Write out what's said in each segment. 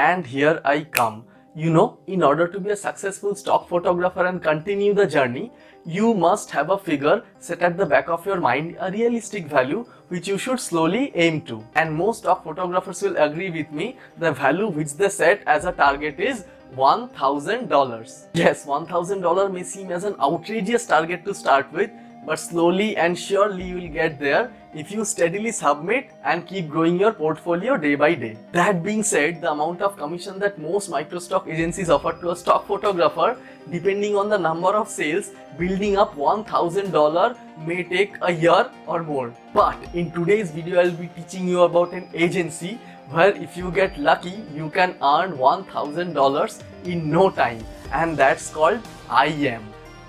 And here I come. You know, in order to be a successful stock photographer and continue the journey, you must have a figure set at the back of your mind, a realistic value which you should slowly aim to. And most stock photographers will agree with me, the value which they set as a target is $1,000. Yes, $1,000 may seem as an outrageous target to start with, but slowly and surely you will get there if you steadily submit and keep growing your portfolio day by day. That being said, the amount of commission that most micro-stock agencies offer to a stock photographer, depending on the number of sales, building up $1,000 may take a year or more. But in today's video, I'll be teaching you about an agency where if you get lucky, you can earn $1,000 in no time, and that's called EyeEm.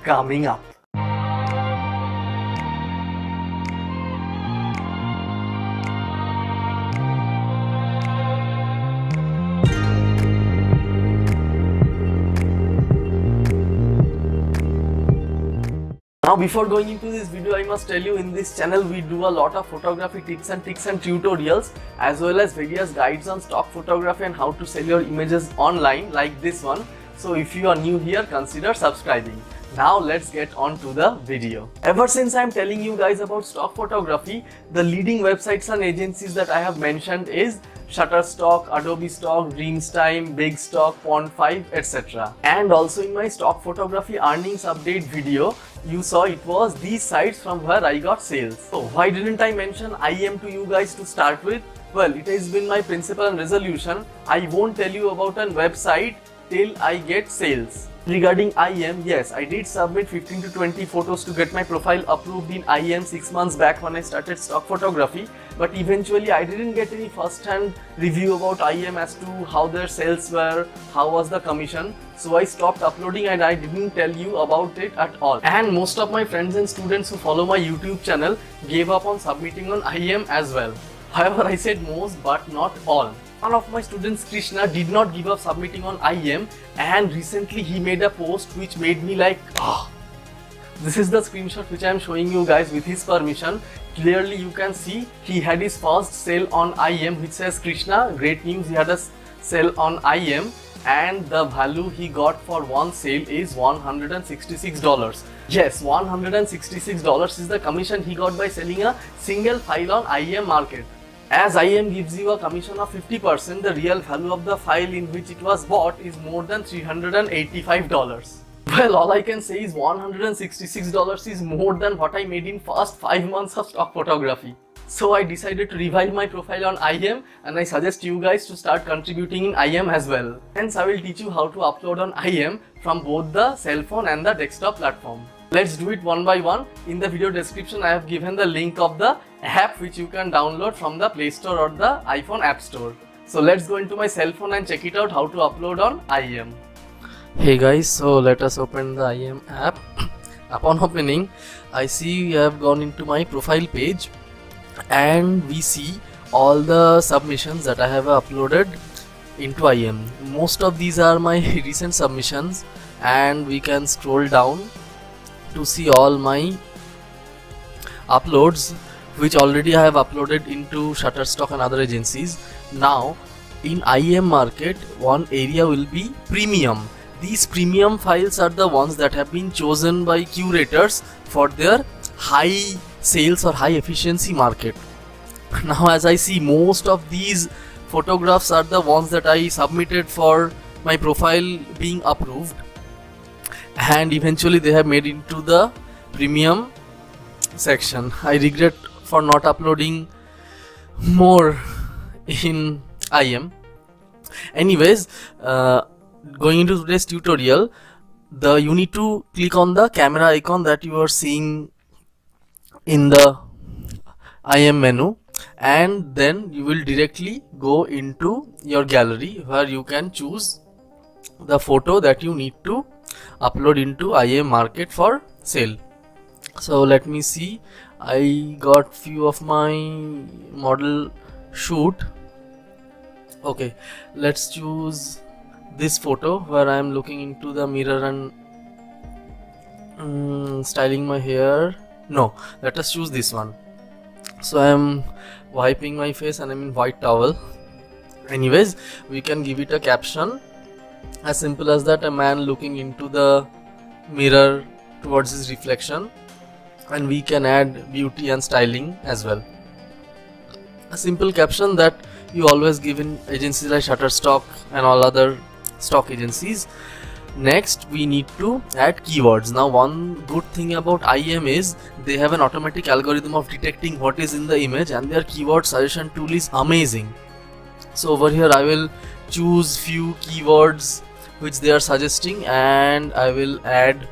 Coming up. Now before going into this video, I must tell you, in this channel we do a lot of photography tips and tutorials, as well as various guides on stock photography and how to sell your images online like this one. So if you are new here, consider subscribing. Now let's get on to the video. Ever since I'm telling you guys about stock photography, the leading websites and agencies that I have mentioned is Shutterstock, Adobe Stock, Dreamstime, Big Stock, Pond5, etc. And also in my stock photography earnings update video, you saw it was these sites from where I got sales. So why didn't I mention EyeEm to you guys to start with? Well, it has been my principle and resolution. I won't tell you about a website till I get sales. Regarding EyeEm, yes, I did submit 15 to 20 photos to get my profile approved in EyeEm 6 months back when I started stock photography, but eventually I didn't get any first-hand review about EyeEm as to how their sales were, how was the commission, so I stopped uploading and I didn't tell you about it at all. And most of my friends and students who follow my YouTube channel gave up on submitting on EyeEm as well. However, I said most but not all. One of my students, Krishna, did not give up submitting on EyeEm, and recently he made a post which made me like, ah. This is the screenshot which I am showing you guys with his permission. Clearly you can see he had his first sale on EyeEm, which says Krishna, great news, he had a sale on EyeEm, and the value he got for one sale is $166. Yes, $166 is the commission he got by selling a single file on EyeEm market. As EyeEm gives you a commission of 50%, the real value of the file in which it was bought is more than $385. Well, all I can say is $166 is more than what I made in first 5 months of stock photography. So I decided to revive my profile on EyeEm, and I suggest you guys to start contributing in EyeEm as well. Hence, I will teach you how to upload on EyeEm from both the cell phone and the desktop platform. Let's do it one by one. In the video description, I have given the link of the app which you can download from the Play Store or the iPhone App Store. So let's go into my cell phone and check it out how to upload on EyeEm. Hey guys, so let us open the EyeEm app. Upon opening, I see I have gone into my profile page and we see all the submissions that I have uploaded into EyeEm. Most of these are my recent submissions, and we can scroll down to see all my uploads which already I have uploaded into Shutterstock and other agencies. Now in EyeEm market, one area will be premium. These premium files are the ones that have been chosen by curators for their high sales or high efficiency market. Now as I see, most of these photographs are the ones that I submitted for my profile being approved, and eventually they have made into the premium section. I regret for not uploading more in EyeEm. Anyways, going into today's tutorial, you need to click on the camera icon that you are seeing in the EyeEm menu, and then you will directly go into your gallery where you can choose the photo that you need to upload into EyeEm market for sale. So let me see, I got few of my model shoot. Okay, let's choose this photo where I am looking into the mirror and styling my hair. No, let us choose this one. So I am wiping my face and I'm in white towel, Anyways, we can give it a caption as simple as that, a man looking into the mirror towards his reflection, and we can add beauty and styling as well. A simple caption that you always give in agencies like Shutterstock and all other stock agencies. Next, we need to add keywords. Now, one good thing about EyeEm is they have an automatic algorithm of detecting what is in the image, and their keyword suggestion tool is amazing. So over here I will choose few keywords which they are suggesting, and I will add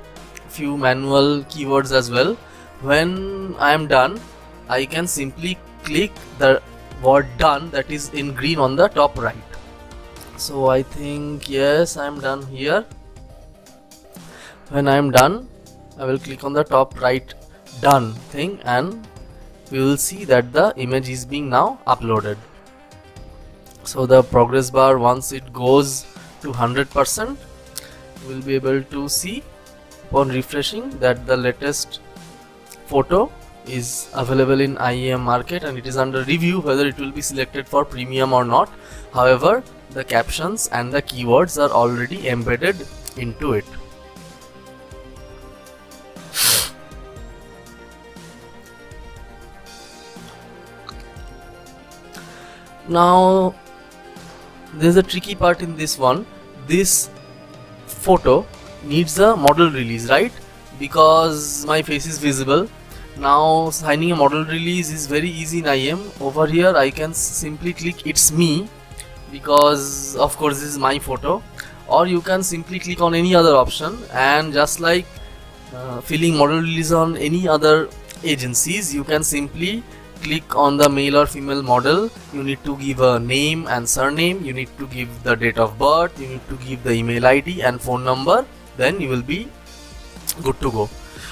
few manual keywords as well. When I am done, I can simply click the word done, that is in green on the top right. So I think yes, I am done here. When I am done, I will click on the top right done thing, and we will see that the image is being now uploaded. So the progress bar, once it goes to 100%, we will be able to see upon refreshing that the latest photo is available in EyeEm market, and it is under review whether it will be selected for premium or not. However, the captions and the keywords are already embedded into it. Now, there is a tricky part in this one. This photo needs a model release, right? Because my face is visible. Now, signing a model release is very easy in EyeEm. Over here, I can simply click it's me, because of course this is my photo, or you can simply click on any other option, and just like filling model release on any other agencies, you can simply click on the male or female model. You need to give a name and surname, you need to give the date of birth, you need to give the email ID and phone number, then you will be good to go.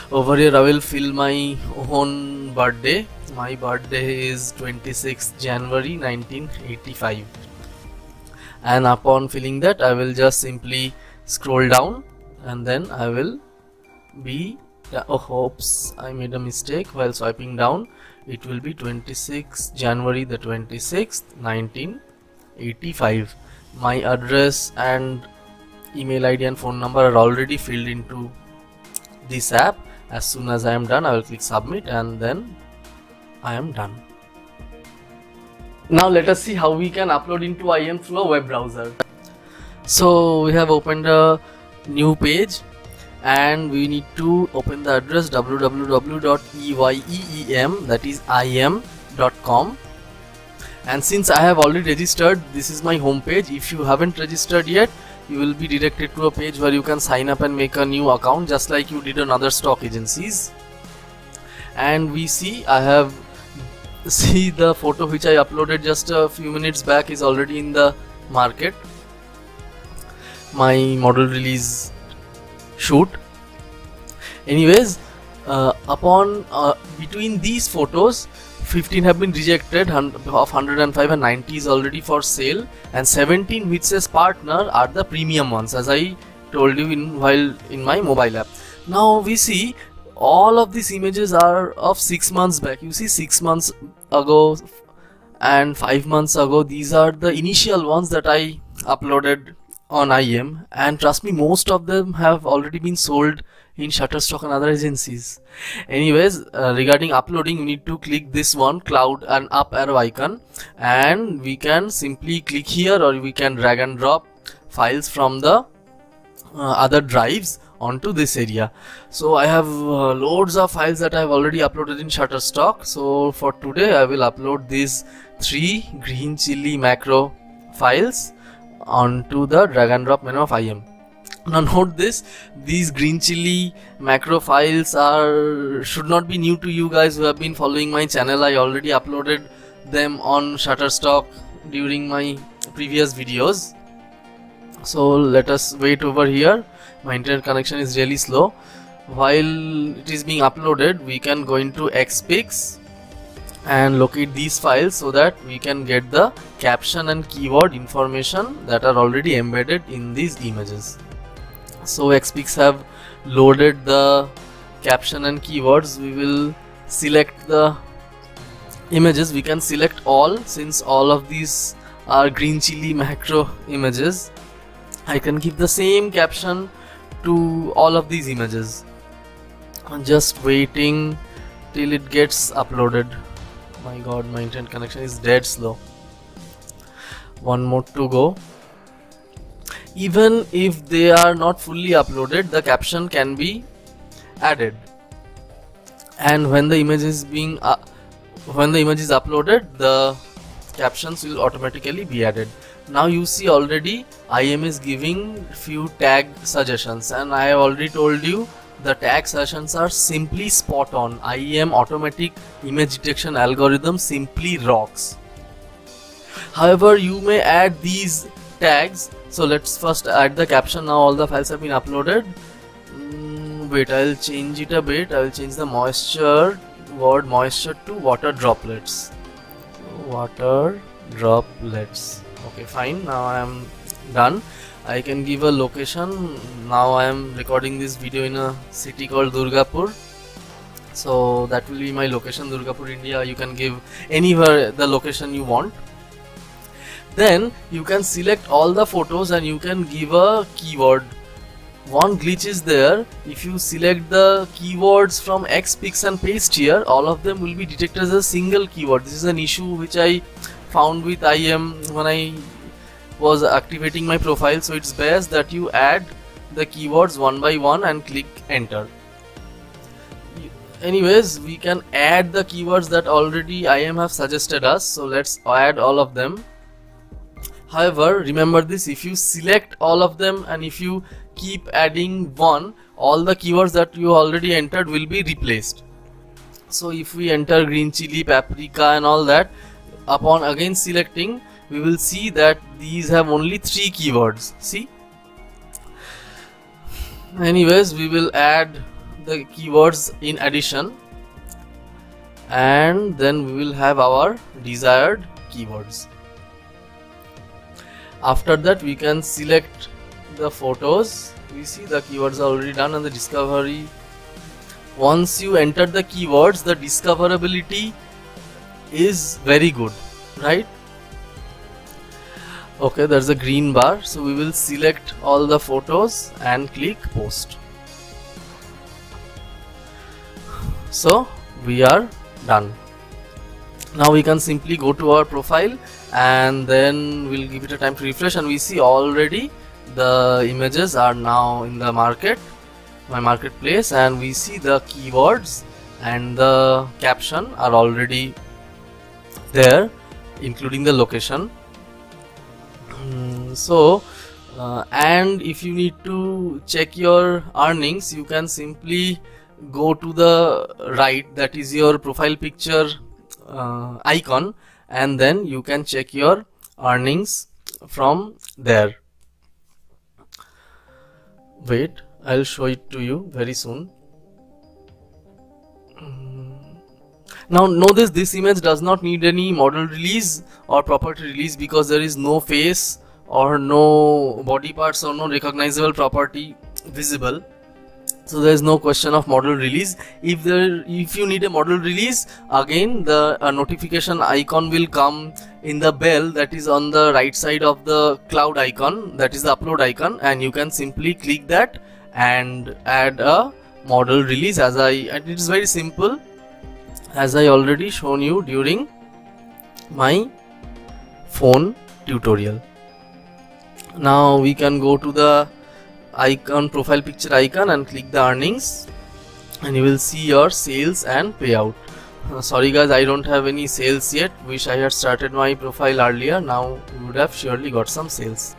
Over here I will fill my own birthday. My birthday is 26th January 1985, and upon filling that I will just simply scroll down, and then I will be oops, I made a mistake while swiping down. It will be 26th January 26th 1985. My address and email ID and phone number are already filled into this app. As soon as I am done, I will click submit, and then I am done. Now let us see how we can upload into EyeEm through a web browser. So we have opened a new page, and we need to open the address www.eyeem, that is eyeem.com. and since I have already registered, this is my home page. If you haven't registered yet, you will be directed to a page where you can sign up and make a new account, just like you did on other stock agencies. And we see see the photo which I uploaded just a few minutes back is already in the market. My model release shoot. Anyways, between these photos, 15 have been rejected, of 105, and 90 is already for sale, and 17 which says partner are the premium ones, as I told you in my mobile app. Now we see all of these images are of 6 months back. You see, 6 months ago and 5 months ago, these are the initial ones that I uploaded on EyeEm, and trust me, most of them have already been sold in Shutterstock and other agencies. Anyways, regarding uploading, you need to click this one, cloud and up arrow icon, and we can simply click here, or we can drag and drop files from the other drives onto this area. So I have loads of files that I have already uploaded in Shutterstock. So for today I will upload these 3 green chili macro files onto the drag and drop menu of EyeEm. Now note this, these green chili macro files should not be new to you guys who have been following my channel. I already uploaded them on Shutterstock during my previous videos. So let us wait over here. My internet connection is really slow. While it is being uploaded, we can go into Xpiks and locate these files so that we can get the caption and keyword information that are already embedded in these images. So Xpiks have loaded the caption and keywords. We will select the images. We can select all, since all of these or green chili macro images, I can give the same caption to all of these images. I'm just waiting till it gets uploaded. My god, my internet connection is dead slow. One more to go. Even if they are not fully uploaded, the caption can be added, and when the image is being uploaded, the captions will automatically be added. Now you see already EyeEm is giving few tag suggestions, and I have already told you the tag suggestions are simply spot on. EyeEm automatic image detection algorithm simply rocks. However, you may add these tags. So let's first add the caption. Now all the files have been uploaded. Wait, I'll change it a bit. I'll change the moisture word moisture to water droplets. Water droplets. Okay, fine. Now I am done. I can give a location. Now I am recording this video in a city called Durgapur. So that will be my location, Durgapur, India. You can give anywhere the location you want. Then you can select all the photos and you can give a keyword. One glitch is there. If you select the keywords from Xpiks and paste here, all of them will be detected as a single keyword. This is an issue which I found with EyeEm when I was activating my profile. So it's best that you add the keywords one by one and click enter. Anyways, we can add the keywords that already EyeEm have suggested us. So let's add all of them. However, remember this, if you select all of them and if you keep adding one, all the keywords that you already entered will be replaced. So if we enter green chili, paprika and all that, upon again selecting, we will see that these have only 3 keywords. See? Anyways, we will add the keywords in addition and then we will have our desired keywords. After that, we can select the photos. We see the keywords are already done and the discovery. Once you enter the keywords, the discoverability is very good, right? Okay, there's a green bar. So we will select all the photos and click post. So we are done. Now we can simply go to our profile and then we'll give it a time to refresh, and we see already the images are now in the marketplace, and we see the keywords and the caption are already there, including the location. And if you need to check your earnings, you can simply go to the right, that is your profile picture icon, and then you can check your earnings from there. Wait, I'll show it to you very soon. Now notice this image does not need any model release or property release because there is no face or no body parts or no recognizable property visible. So there is no question of model release. If you need a model release, again the notification icon will come in the bell that is on the right side of the cloud icon, that is the upload icon, and you can simply click that and add a model release. And it is very simple, as I already shown you during my phone tutorial. Now we can go to the icon, profile picture icon, and click the earnings, and you will see your sales and payout. Sorry guys, I don't have any sales yet. Wish I had started my profile earlier. Now you would have surely got some sales.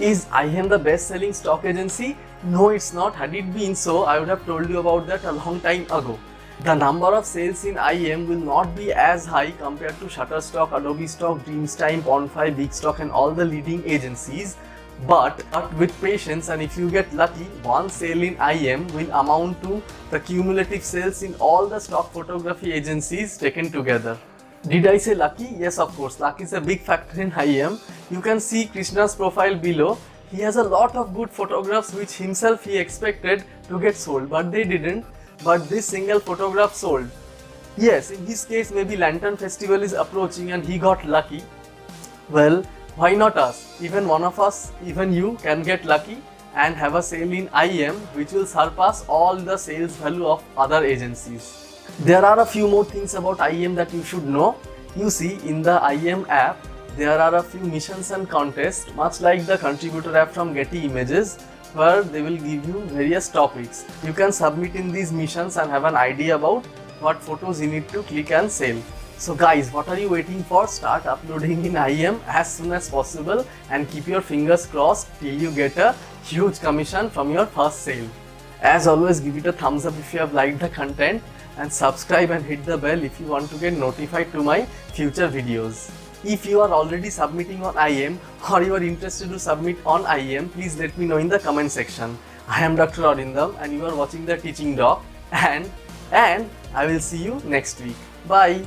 Is EyeEm the best selling stock agency? No, it's not. Had it been so, I would have told you about that a long time ago. The number of sales in EyeEm will not be as high compared to Shutterstock, Adobe Stock, Dreamstime, Pond5, Big Stock and all the leading agencies. But with patience, and if you get lucky, one sale in EyeEm will amount to the cumulative sales in all the stock photography agencies taken together. Did I say lucky? Yes, of course. Luck is a big factor in EyeEm. You can see Krishna's profile below. He has a lot of good photographs which himself he expected to get sold, but they didn't. But this single photograph sold. Yes, in his case maybe Lantern Festival is approaching and he got lucky. Well, why not us? Even one of us, even you, can get lucky and have a sale in EyeEm which will surpass all the sales value of other agencies. There are a few more things about EyeEm that you should know. You see, in the EyeEm app, there are a few missions and contests, much like the contributor app from Getty Images, where they will give you various topics. You can submit in these missions and have an idea about what photos you need to click and sell. So guys, what are you waiting for? Start uploading in EyeEm as soon as possible and keep your fingers crossed till you get a huge commission from your first sale. As always, give it a thumbs up if you have liked the content and subscribe and hit the bell if you want to get notified to my future videos. If you are already submitting on EyeEm or you are interested to submit on EyeEm, please let me know in the comment section. I am Dr. Arindam and you are watching The Teaching Doc, and I will see you next week. Bye!